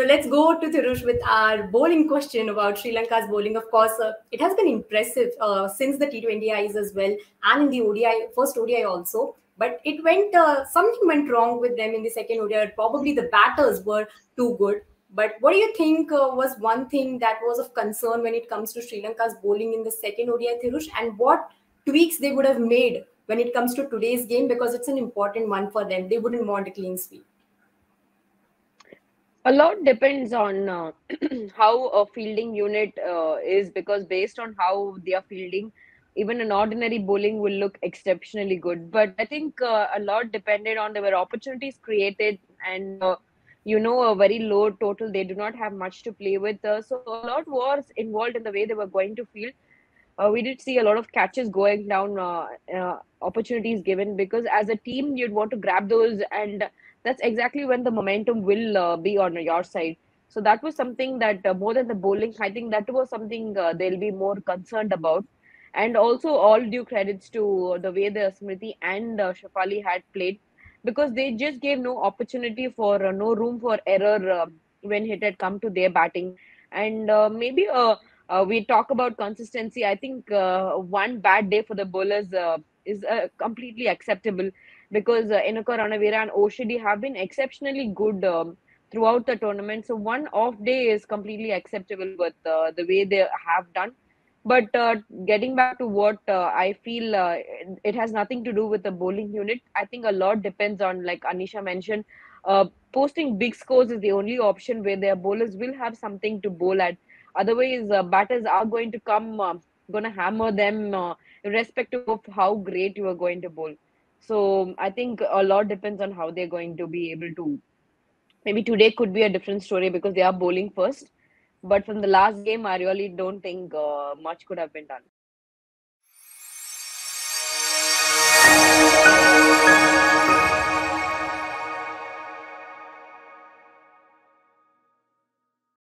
So let's go to Thirush with our bowling question about Sri Lanka's bowling. Of course, it has been impressive since the T20Is as well, and in the ODI, first ODI also. But it went something went wrong with them in the second ODI. Probably the batters were too good. But what do you think was one thing that was of concern when it comes to Sri Lanka's bowling in the second ODI, Thirush, and what tweaks they would have made when it comes to today's game, because it's an important one for them? They wouldn't want a clean sweep. A lot depends on how a fielding unit is, because based on how they are fielding, even an ordinary bowling will look exceptionally good. But I think a lot depended on there were opportunities created and, a very low total. They do not have much to play with. So a lot was involved in the way they were going to field. We did see a lot of catches going down, opportunities given, because as a team, you'd want to grab those, and that's exactly when the momentum will be on your side. So that was something that more than the bowling, I think that was something they'll be more concerned about. And also all due credits to the way the Smriti and Shefali had played, because they just gave no opportunity for, no room for error when it had come to their batting. And maybe... we talk about consistency. I think one bad day for the bowlers is completely acceptable, because Inoka, Ranaweera and Oshidi have been exceptionally good throughout the tournament. So one off day is completely acceptable with the way they have done. But getting back to what I feel, it has nothing to do with the bowling unit. I think a lot depends on, like Anisha mentioned, posting big scores is the only option where their bowlers will have something to bowl at. Otherwise, batters are going to come, going to hammer them, irrespective of how great you are going to bowl. So I think a lot depends on how they're going to be able to. Maybe today could be a different story because they are bowling first. But from the last game, I really don't think much could have been done.